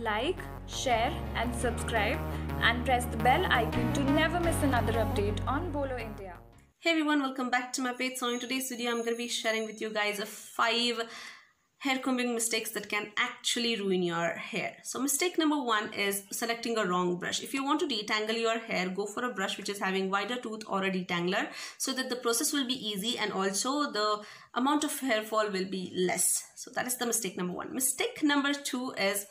Like, share and subscribe and press the bell icon to never miss another update on Bolo India. Hey everyone, welcome back to my page. So in today's video, I'm going to be sharing with you guys 5 hair combing mistakes that can actually ruin your hair. So mistake number 1 is selecting a wrong brush. If you want to detangle your hair, go for a brush which is having wider tooth or a detangler so that the process will be easy and also the amount of hair fall will be less. So that is the mistake number 1. Mistake number 2 is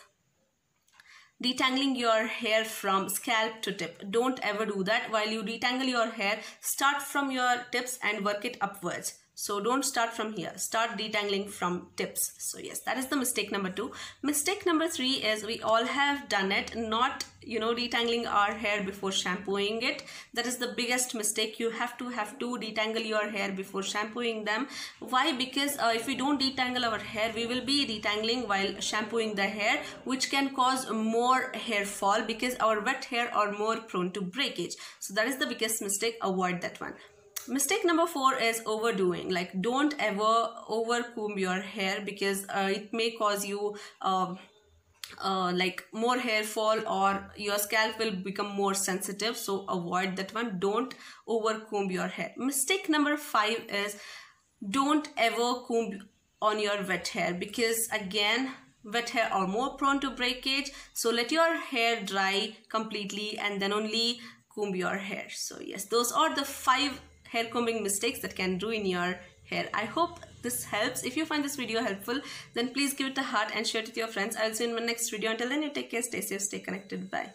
detangling your hair from scalp to tip. Don't ever do that. While you detangle your hair, start from your tips and work it upwards. So don't start from here. Start detangling from tips. So yes, that is the mistake number 2. Mistake number 3 is, we all have done it, not detangling our hair before shampooing it. That is the biggest mistake. You have to detangle your hair before shampooing them. Why? Because if we don't detangle our hair, we will be detangling while shampooing the hair, which can cause more hair fall because our wet hair are more prone to breakage. So that is the biggest mistake. Avoid that one. Mistake number 4 is overdoing. Like, don't ever overcomb your hair because it may cause you like more hair fall, or your scalp will become more sensitive. So avoid that one. Don't overcomb your hair. Mistake number 5 is, don't ever comb on your wet hair because again, wet hair are more prone to breakage. So let your hair dry completely and then only comb your hair. So yes, those are the 5 hair combing mistakes that can ruin your hair. I hope this helps. If you find this video helpful, then please give it a heart and share it with your friends. I'll see you in my next video. Until then, you take care, stay safe, stay connected. Bye.